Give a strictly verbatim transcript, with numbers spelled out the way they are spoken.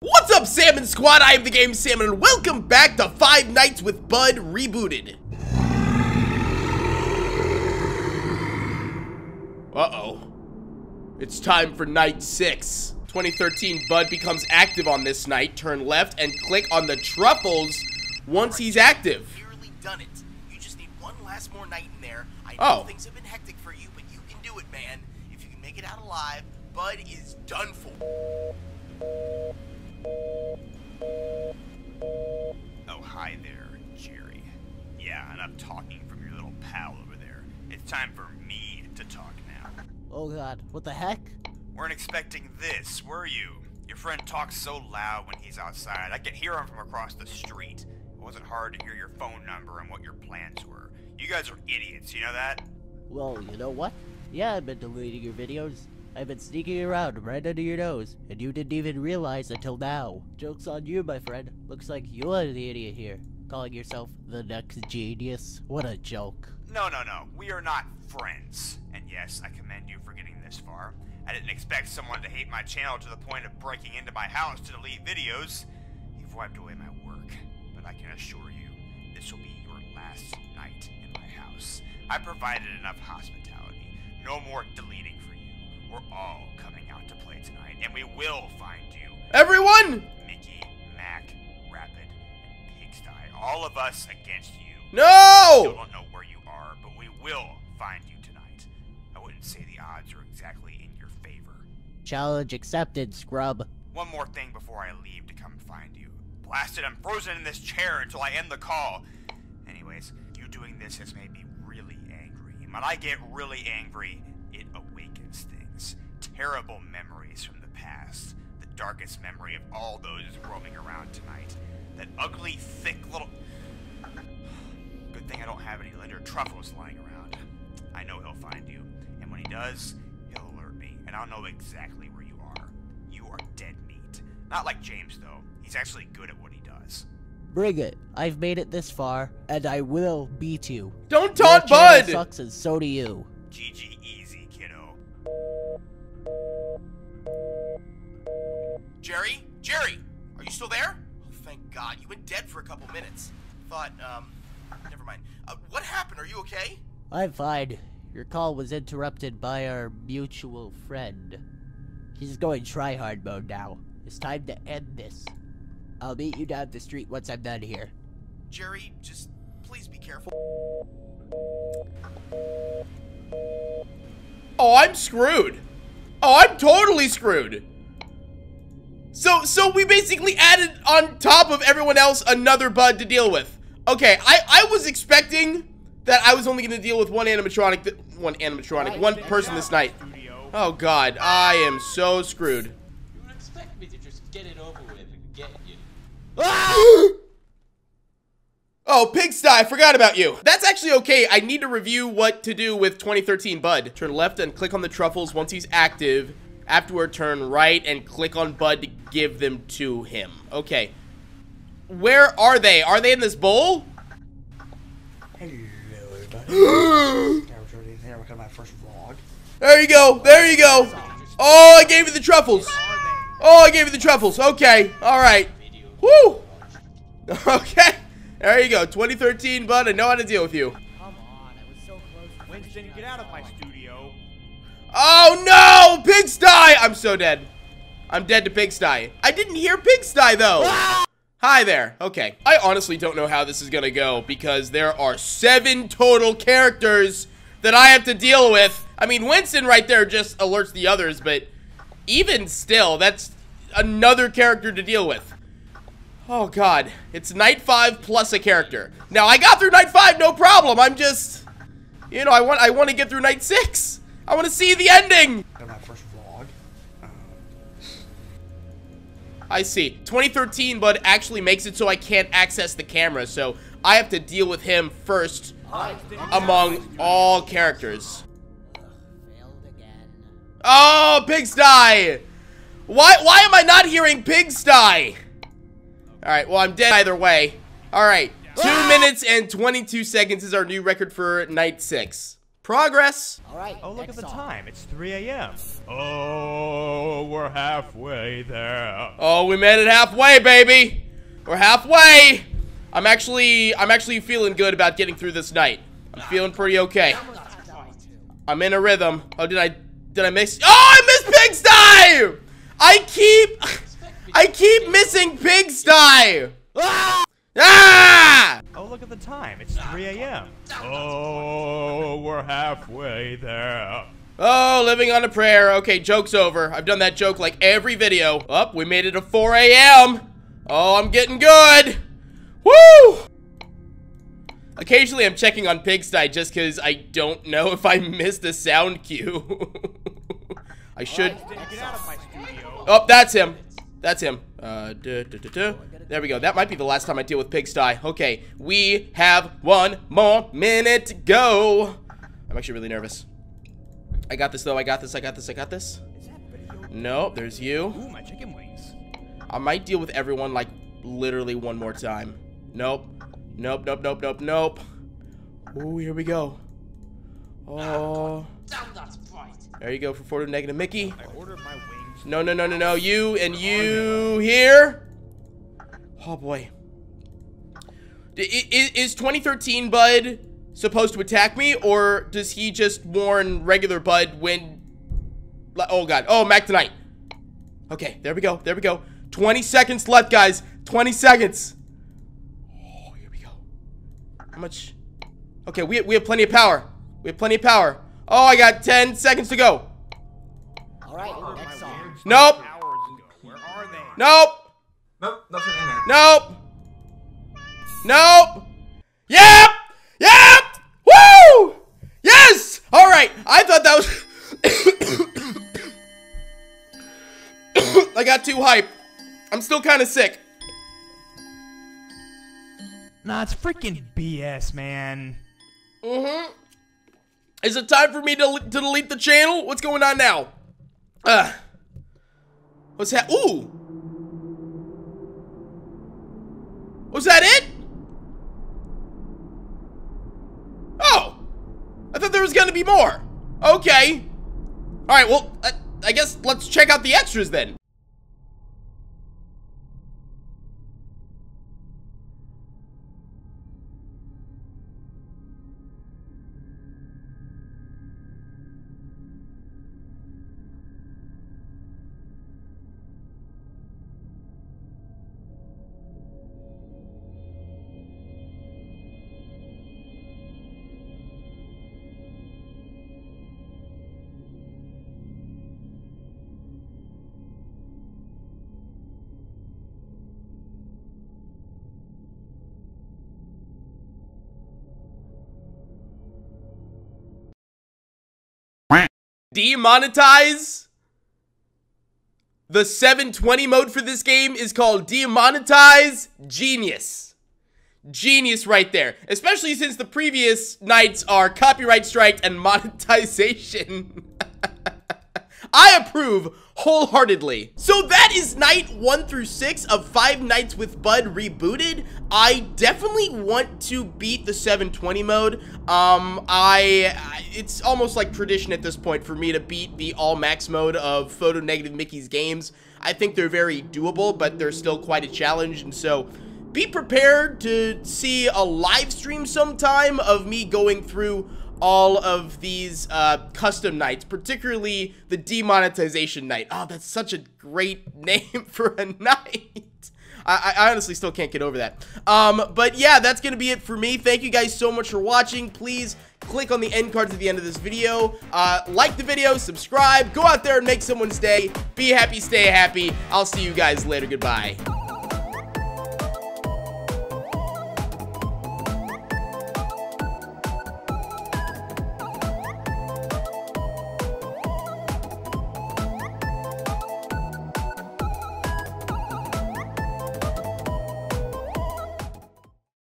What's up, Salmon Squad? I am the Game Salmon, and welcome back to Five Nights with Bud Rebooted. Uh-oh. It's time for night six. twenty thirteen Bud becomes active on this night. Turn left and click on the truffles once he's active. You've nearly done it. You just need one last more night in there. I know things have been hectic for you, but you can do it, man. If you can make it out alive, Bud is done for. Oh, hi there, Jerry. Yeah, enough talking from your little pal over there. It's time for me to talk now. Oh god, what the heck? Weren't expecting this, were you? Your friend talks so loud when he's outside, I can hear him from across the street. It wasn't hard to hear your phone number and what your plans were. You guys are idiots, you know that? Well, you know what? Yeah, I've been deleting your videos. I've been sneaking around right under your nose, and you didn't even realize until now. Joke's on you, my friend. Looks like you're the idiot here, calling yourself the next genius. What a joke. No, no, no. We are not friends. And yes, I commend you for getting this far. I didn't expect someone to hate my channel to the point of breaking into my house to delete videos. You've wiped away my work, but I can assure you, this will be your last night in my house. I provided enough hospitality. No more deleting for you. We're all coming out to play tonight, and we will find you. Everyone! Mickey, Mac, Rapid, and Pigsty. All of us against you. No! We still don't know where you are, but we will find you tonight. I wouldn't say the odds are exactly in your favor. Challenge accepted, scrub. One more thing before I leave to come find you. Blasted, I'm frozen in this chair until I end the call. Anyways, you doing this has made me really angry. And when I get really angry, it awakens things. Terrible memories from the past. The darkest memory of all those roaming around tonight. That ugly, thick little... Good thing I don't have any Lender truffles lying around. I know he'll find you. And when he does, he'll alert me. And I'll know exactly where you are. You are dead meat. Not like James, though. He's actually good at what he does. Bring it. I've made it this far, and I will beat you. Don't taunt Bud! Sucks, and so do you. G G easy, kiddo. Jerry? Jerry! Are you still there? Oh, thank God. You went dead for a couple minutes. Thought, um... never mind. Uh, what happened? Are you okay? I'm fine. Your call was interrupted by our mutual friend. He's going try-hard mode now. It's time to end this. I'll meet you down the street once I'm done here. Jerry, just please be careful. Oh, I'm screwed! Oh, I'm totally screwed! So, so we basically added on top of everyone else another Bud to deal with. Okay, I, I was expecting that I was only going to deal with one animatronic, th one animatronic, one person this night. Oh God, I am so screwed. You would expect me to just get it over with and get you. Ah! Oh, Pigsty, I forgot about you. That's actually okay. I need to review what to do with twenty thirteen Bud. Turn left and click on the truffles once he's active. Afterward, turn right and click on Bud to give them to him. Okay. Where are they? Are they in this bowl? Hello, everybody. Here, we got my first vlog. There you go. There you go. Oh, I gave you the truffles. Oh, I gave you the truffles. Okay. All right. Woo. Okay. There you go. twenty thirteen Bud, I know how to deal with you. Come on. I was so close. Winston, get out of my studio. Oh no! Pigsty! I'm so dead. I'm dead to Pigsty. I didn't hear Pigsty though. Ah! Hi there. Okay. I honestly don't know how this is gonna go because there are seven total characters that I have to deal with. I mean, Winston right there just alerts the others, but even still, that's another character to deal with. Oh god. It's night five plus a character. Now I got through night five, no problem. I'm just, you know, I want I want to get through night six. I want to see the ending! My first vlog. Um. I see. twenty thirteen Bud actually makes it so I can't access the camera, so I have to deal with him first among all characters. Ugh, failed again. Oh, Pigsty! Why, why am I not hearing Pigsty? Alright, well, I'm dead either way. Alright, two minutes and twenty-two seconds is our new record for night six. Progress! All right, oh, look at the song. Time. It's three A M Oh, we're halfway there. Oh, we made it halfway, baby! We're halfway! I'm actually, I'm actually feeling good about getting through this night. I'm feeling pretty okay. I'm in a rhythm. Oh, did I, did I miss? Oh, I missed Pigsty! I keep, I keep missing Pigsty! Ah! Ah! Oh, look at the time. It's three A M Oh, we're halfway there. Oh, living on a prayer. Okay, joke's over. I've done that joke like every video. Up, oh, we made it at four A M Oh, I'm getting good. Woo! Occasionally, I'm checking on Pigsty just because I don't know if I missed a sound cue. I should. Oh, that's him. That's him. Uh, duh, duh, duh, duh. There we go. That might be the last time I deal with Pigsty. Okay, we have one more minute to go. I'm actually really nervous. I got this, though. I got this. I got this. I got this. Nope, there's you. Ooh, my chicken wings. I might deal with everyone, like, literally one more time. Nope. Nope, nope, nope, nope, nope. Ooh, here we go. Oh. There you go for Photo Negative Mickey. No, no, no, no, no. You and you here. Oh boy. Is twenty thirteen Bud supposed to attack me, or does he just warn regular Bud when... Oh god. Oh, Mac tonight. Okay, there we go. There we go. twenty seconds left, guys. twenty seconds. Oh, here we go. How much? Okay, we, we have plenty of power. We have plenty of power. Oh, I got ten seconds to go. All right, next song. Nope. Where are they? Nope. Nope, nothing in there. Nope. Nope. Yep. Yep. Woo! Yes! All right. I thought that was... I got too hype. I'm still kind of sick. Nah, it's freaking B S, man. Mm-hmm. Is it time for me to, to delete the channel? What's going on now? Uh, what's that? Ooh. Was that it? Oh, I thought there was gonna be more. Okay. All right, well, I, I guess let's check out the extras then. Demonetize? The seven twenty mode for this game is called Demonetize. Genius. Genius right there. Especially since the previous nights are copyright strike and monetization. I approve wholeheartedly. So that is night one through six of Five Nights with Bud Rebooted. I definitely want to beat the seven twenty mode. Um, I, it's almost like tradition at this point for me to beat the all max mode of Photo Negative Mickey's games. I think they're very doable, but they're still quite a challenge, and so be prepared to see a live stream sometime of me going through all of these uh, custom nights, particularly the demonetization night. Oh, that's such a great name for a night. I, I honestly still can't get over that. Um, but yeah, that's going to be it for me. Thank you guys so much for watching. Please click on the end cards at the end of this video. Uh, like the video, subscribe, go out there and make someone's day. Be happy, stay happy. I'll see you guys later. Goodbye.